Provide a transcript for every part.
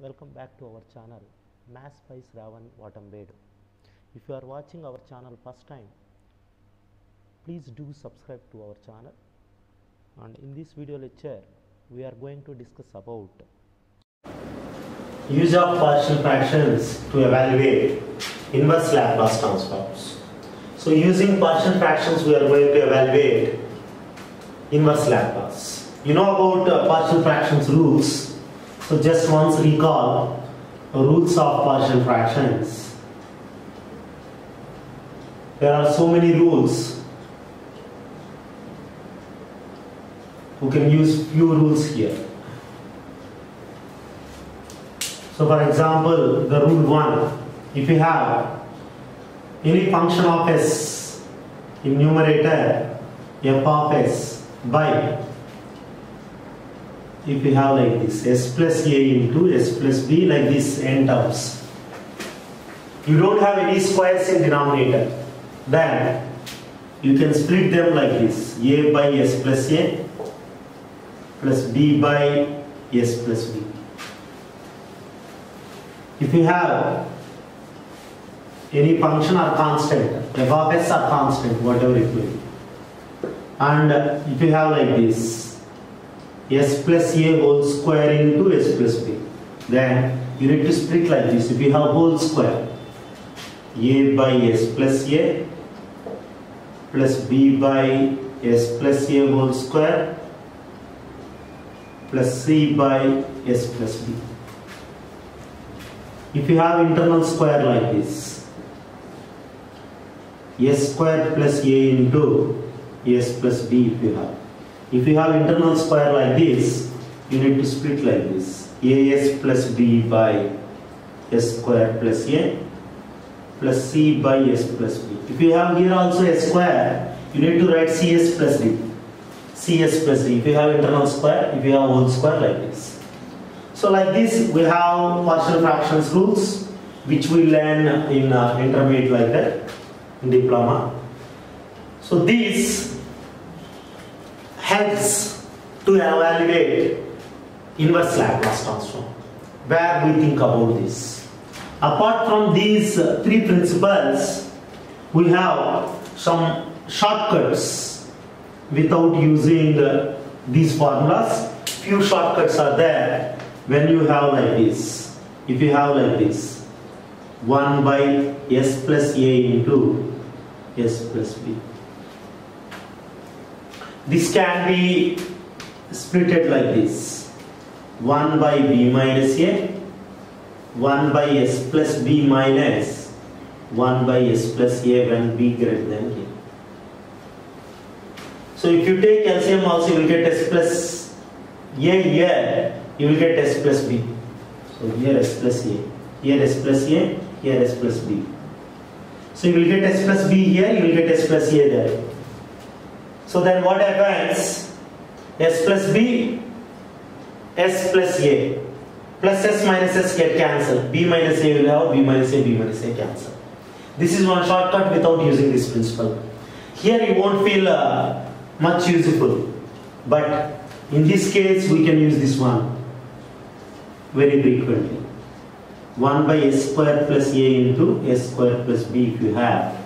Welcome back to our channel Maths by Sravan Vatambedu. If you are watching our channel first time, please do subscribe to our channel. And in this video lecture, we are going to discuss about use of partial fractions to evaluate inverse Laplace transforms. So using partial fractions, we are going to evaluate inverse Laplace. You know about partial fractions rules. So just once recall rules of partial fractions. There are so many rules. We can use few rules here. So for example, the rule 1, if you have any function of s in numerator, f of s by, if you have like this, s plus a into s plus b, like this n terms. You don't have any squares in denominator. Then you can split them like this. a by s plus b by s plus b. If you have any function or constant, f of s or constant, whatever it may be. And if you have like this, s plus a whole square into s plus b, then you need to split like this. If you have whole square, a by s plus b by s plus a whole square plus c by s plus b. If you have internal square like this, s square plus a into s plus b, if you have. If you have internal square like this, you need to split like this. as plus b by s square plus a plus c by s plus b. If you have here also s square, you need to write cs plus d. cs plus d. If you have internal square, if you have whole square like this. So like this, we have partial fractions rules, which we learn in intermediate like that, in diploma. So these helps to evaluate inverse Laplace transform, where we think about this. Apart from these three principles, we have some shortcuts without using these formulas. Few shortcuts are there when you have like this. If you have like this, 1 by s plus a into s plus b. This can be splitted like this. 1 by b minus a, 1 by s plus b minus, 1 by s plus a when b greater than a. So if you take LCM also, you will get s plus a here, you will get s plus b. So here s plus a, here s plus a, here s plus b. So you will get s plus b here, you will get s plus a there. So then what happens? S plus b, s plus a, plus s minus s get cancelled. B minus a will have b minus a cancel. This is one shortcut without using this principle. Here you won't feel much useful, but in this case we can use this one very frequently. 1 by s square plus a into s square plus b if you have.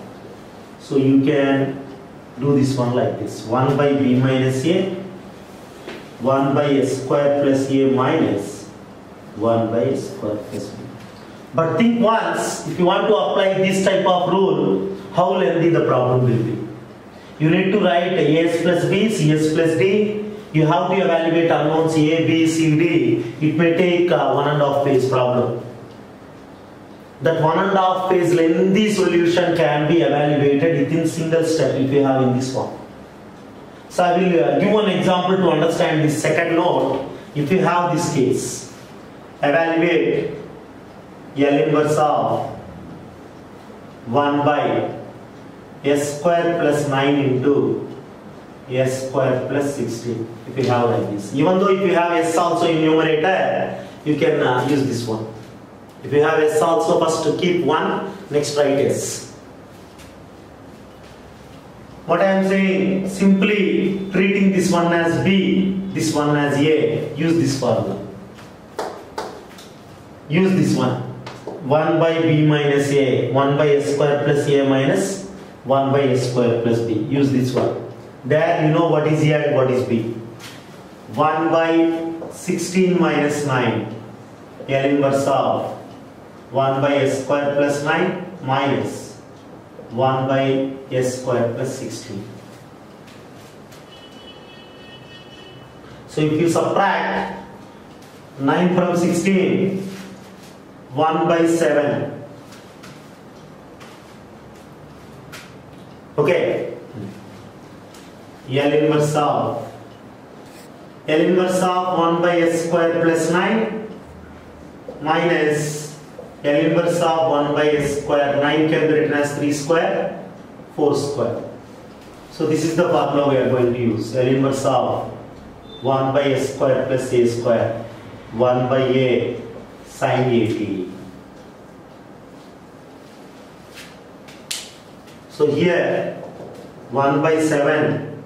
So you can do this one like this. 1 by b minus a, 1 by s square plus a minus, 1 by s square plus b. But think once, if you want to apply this type of rule, how lengthy the problem will be. You need to write as plus b, cs plus d. You have to evaluate unknowns a, b, c, d. It may take 1.5 page problem. That 1.5 page lengthy solution can be evaluated within single step if you have in this form. So I will give one example to understand this second note. If you have this case, evaluate L inverse of 1 by s square plus 9 into s square plus 16. If you have like this, even though if you have s also in numerator, you can use this one. If you have s also, first to keep 1, next write s. What I am saying, simply treating this one as b, this one as a, use this formula. use this one. 1 by b minus a, 1 by s square plus a minus 1 by s square plus b. Use this one. There you know what is a and what is b. 1 by 16 minus 9, L inverse of 1 by s square plus 9 minus 1 by s square plus 16. So if you subtract 9 from 16, 1 by 7. Okay. L inverse of 1 by s square plus 9 minus L inverse of 1 by s square. 9 can be written as 3 square, 4 square. So this is the formula we are going to use. L inverse of 1 by s square plus a square, 1 by a sin a t. So here 1 by 7,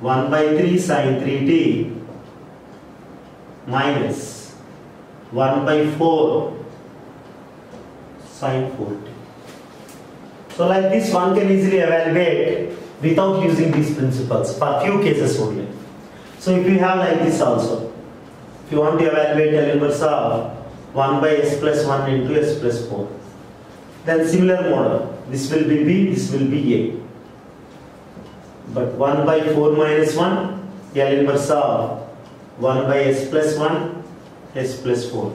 1 by 3 sin 3t minus 1 by 4 sin 4t. So like this one can easily evaluate without using these principles for few cases only. So if you have like this also, if you want to evaluate L inverse of 1 by s plus 1 into s plus 4, then similar model, this will be b, this will be a. But 1 by 4 minus 1, L inverse of 1 by s plus 1, s plus 4.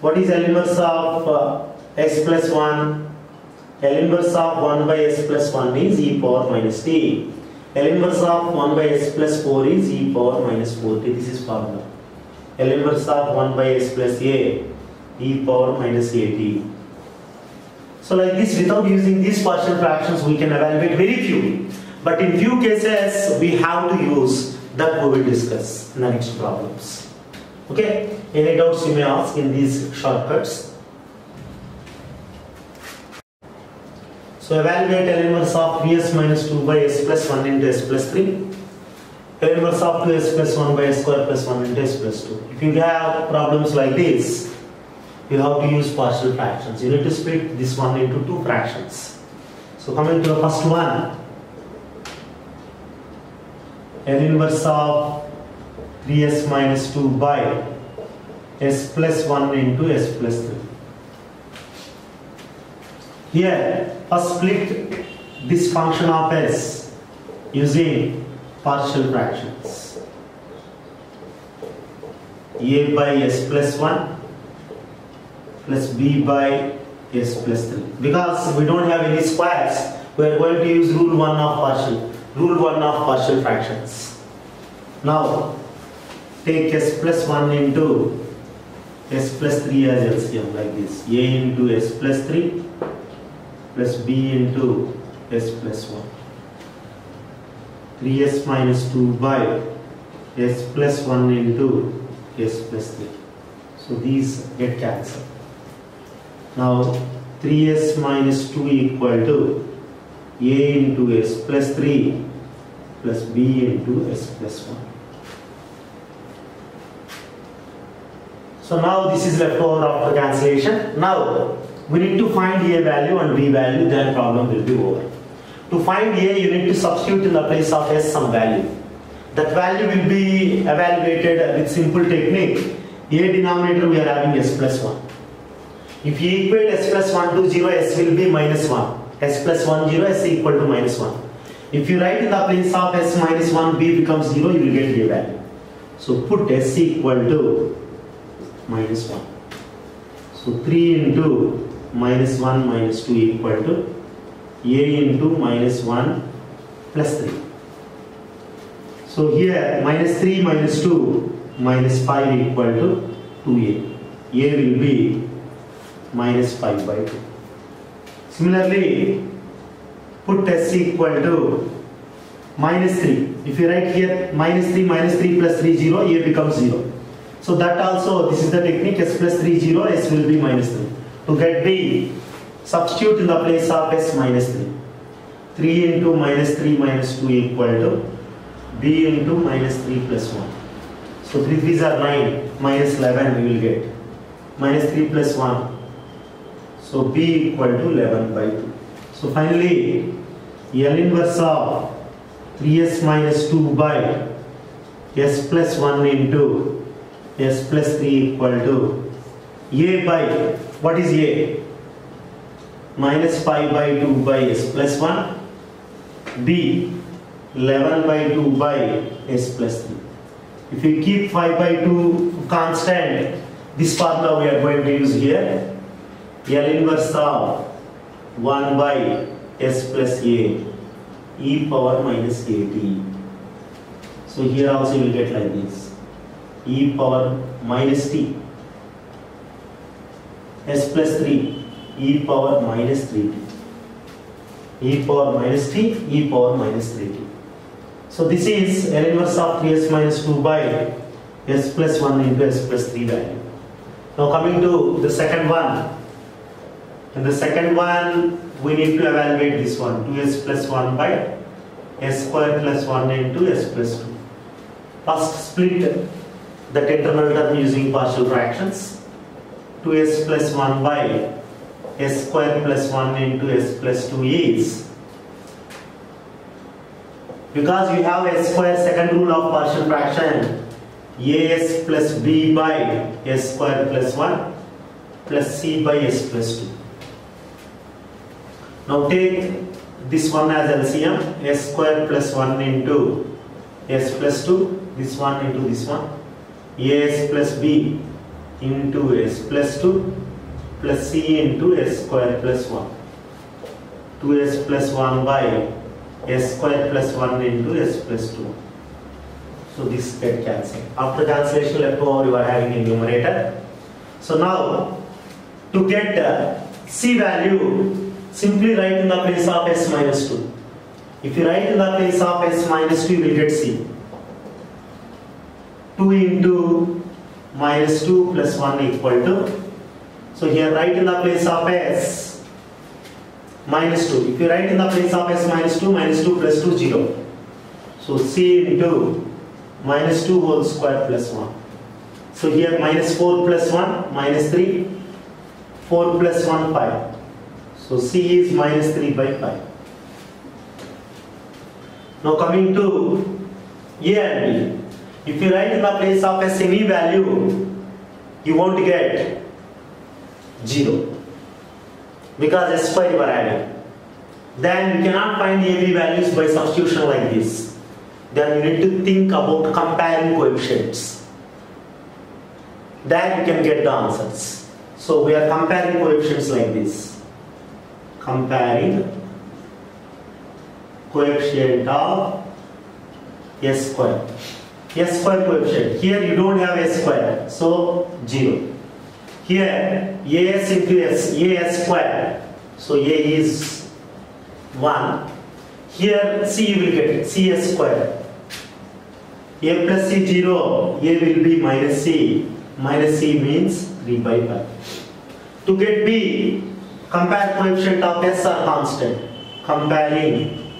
What is L inverse of s plus 1? L inverse of 1 by s plus 1 is e power minus t. L inverse of 1 by s plus 4 is e power minus 4t. This is formula. L inverse of 1 by s plus a, e power minus at. So like this, without using these partial fractions, we can evaluate very few. But in few cases, we have to use, that we will discuss in the next problems. Okay? Any doubts you may ask in these shortcuts. So evaluate L inverse of 3s minus 2 by s plus 1 into s plus 3. L inverse of 2s plus 1 by s square plus 1 into s plus 2. If you have problems like this, you have to use partial fractions. You need to split this one into two fractions. So coming to the first one, L inverse of 3s minus 2 by s plus 1 into s plus 3. Here, first split this function of s using partial fractions. A by s plus 1 plus b by s plus 3. Because we don't have any squares, we are going to use rule 1 of partial fractions. Now, take s plus 1 into s plus 3 as LCM like this. A into s plus 3 plus b into s plus 1. 3s minus 2 by s plus 1 into s plus 3. So these get cancelled. Now 3s minus 2 equal to a into s plus 3 plus b into s plus 1. So now this is left over after cancellation. Now we need to find a value and b value, then problem will be over. To find a, you need to substitute in the place of s some value. That value will be evaluated with simple technique. A denominator we are having s plus 1. If you equate s plus 1 to 0, s will be minus 1. S plus 1, 0, s equal to minus 1. If you write in the place of s minus 1, b becomes 0, you will get a value. So put s equal to minus 1. So 3 into minus 1 minus 2 equal to a into minus 1 plus 3. So here minus 3 minus 2 minus 5 equal to 2a. A will be minus 5 by 2. Similarly, put s equal to minus 3. If you write here minus 3 plus 3 0, a becomes 0. So that also, this is the technique, s plus 3 0, s will be minus 3. To get b, substitute in the place of s minus 3. 3 into minus 3 minus 2 equal to b into minus 3 plus 1. So 3 3s are 9, minus 11 we will get. minus 3 plus 1. So B equal to 11 by 2. So finally, L inverse of 3S minus 2 by S plus 1 into S plus 3 equal to A by, what is A? Minus 5 by 2 by S plus 1. B 11 by 2 by S plus 3. If you keep 5 by 2 constant, this formula we are going to use here. L inverse of 1 by S plus A e power minus kt. So here also you will get like this, e power minus t, S plus 3 e power minus 3t, e power minus t, e power minus 3t. So this is L inverse of 3s minus 2 by S plus 1 into S plus 3 value. Now coming to the second one. In the second one, we need to evaluate this one, 2s plus 1 by s square plus 1 into s plus 2. First, split the internal term using partial fractions. 2s plus 1 by s square plus 1 into s plus 2 is, because you have s square, second rule of partial fraction, as plus b by s square plus 1 plus c by s plus 2. Now take this one as LCM, s square plus 1 into s plus 2, this one into this one, as plus b into s plus 2 plus c into s square plus 1, 2s plus 1 by s square plus 1 into s plus 2. So this get cancelled. After cancellation, left over you are having a numerator. So now to get c value, simply write in the place of s minus 2. If you write in the place of s minus 2, you will get c. 2 into minus 2 plus 1 equal to. So here write in the place of s minus 2. If you write in the place of s minus 2 plus 2, 0. So c into minus 2 whole square plus 1. So here minus 4 plus 1, minus 3, 4 plus 1, 5. So c is minus 3 by 5. Now coming to a and b. If you write in the place of s any value, you won't get 0, because s square you are adding. Then you cannot find a b values by substitution like this. Then you need to think about comparing coefficients. Then you can get the answers. So we are comparing coefficients like this. Comparing coefficient of s square. S square coefficient. Here you don't have s square, so 0. Here as into s, as square, so a is 1. Here c you will get it, c s square. A plus c 0, a will be minus c. Minus c means 3 by 5. To get b, compare coefficient of s are constant. Comparing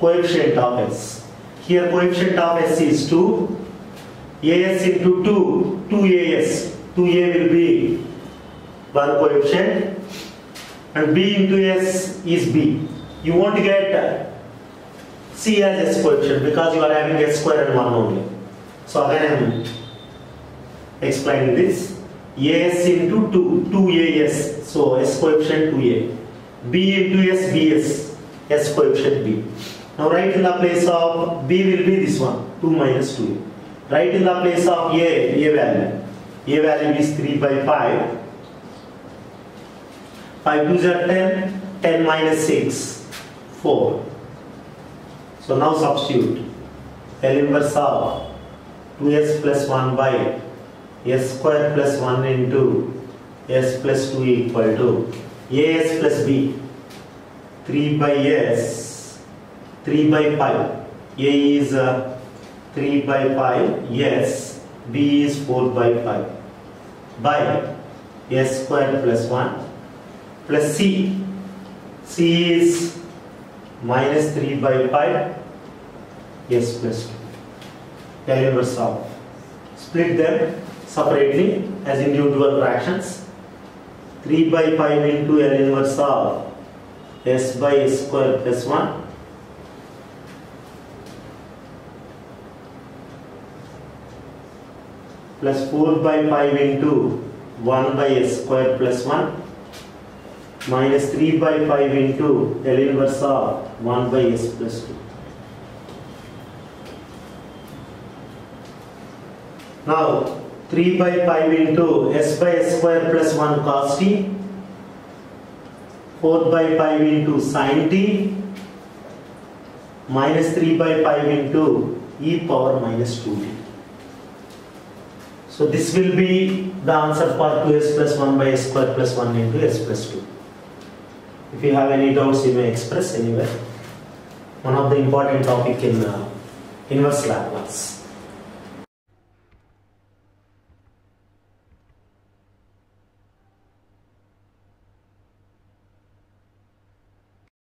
coefficient of s. Here coefficient of s is 2. As into 2, 2as. 2a will be one coefficient. And b into s is b. You won't get c as s coefficient because you are having s square and 1 only. So again I am explaining this. As into 2, 2as, so s coefficient 2a. b into s, bs, s coefficient b. Now write in the place of b will be this one, 2 minus 2. Write in the place of a value. A value is 3 by 5. 5 2s are 10, 10 minus 6, 4. So now substitute L inverse of 2s plus 1 by s square plus 1 into s plus 2 equal to as plus b, 3 by s, 3 by 5, a is 3 by 5, yes, b is 4 by 5, by s square plus 1 plus c, c is minus 3 by 5, s plus 2, the inverse of, split them. separately as individual fractions. 3 by 5 into L inverse of S by S square plus 1. Plus 4 by 5 into 1 by S square plus 1. Minus 3 by 5 into L inverse of 1 by S plus 2. Now 3 by 5 into S by S square plus 1 cos t. 4 by 5 into sin t. Minus 3 by 5 into e power minus 2t. So this will be the answer for 2s plus 1 by s square plus 1 into s plus 2. If you have any doubts, you may express anywhere. One of the important topic in inverse Laplace.